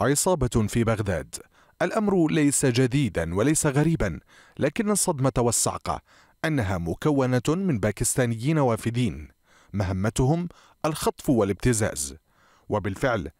عصابة في بغداد. الأمر ليس جديدا وليس غريبا، لكن الصدمة والصعقة أنها مكونة من باكستانيين وافدين مهمتهم الخطف والابتزاز. وبالفعل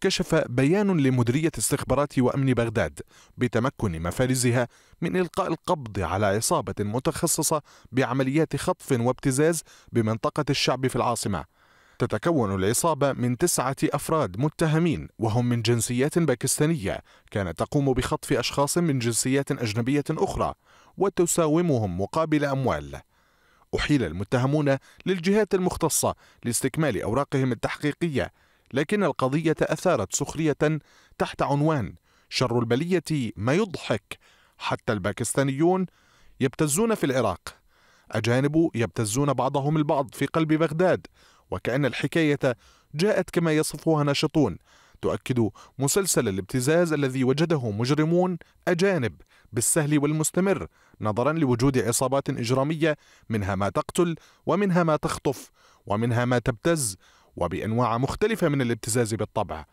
كشف بيان لمديرية استخبارات وأمن بغداد بتمكن مفارزها من إلقاء القبض على عصابة متخصصة بعمليات خطف وابتزاز بمنطقة الشعب في العاصمة. تتكون العصابة من 9 أفراد متهمين، وهم من جنسيات باكستانية، كانت تقوم بخطف أشخاص من جنسيات أجنبية أخرى وتساومهم مقابل أموال. أحيل المتهمون للجهات المختصة لاستكمال أوراقهم التحقيقية، لكن القضية أثارت سخرية تحت عنوان شر البلية ما يضحك، حتى الباكستانيون يبتزون في العراق، أجانب يبتزون بعضهم البعض في قلب بغداد. وكأن الحكاية جاءت كما يصفها ناشطون، تؤكد مسلسل الابتزاز الذي وجده مجرمون أجانب بالسهل والمستمر، نظرا لوجود عصابات إجرامية منها ما تقتل ومنها ما تخطف ومنها ما تبتز، وبأنواع مختلفة من الابتزاز بالطبع.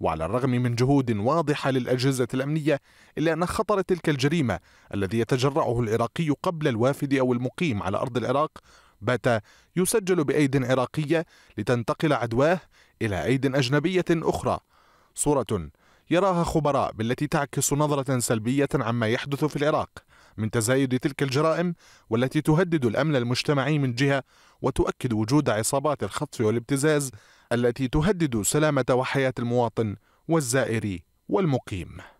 وعلى الرغم من جهود واضحة للأجهزة الأمنية، إلا أن خطر تلك الجريمة الذي يتجرعه العراقي قبل الوافد أو المقيم على أرض العراق بات يسجل بأيد عراقية لتنتقل عدواه إلى أيد أجنبية أخرى، صورة يراها خبراء بالتي تعكس نظرة سلبية عما يحدث في العراق من تزايد تلك الجرائم، والتي تهدد الأمن المجتمعي من جهة، وتؤكد وجود عصابات الخطف والابتزاز التي تهدد سلامة وحياة المواطن والزائر والمقيم.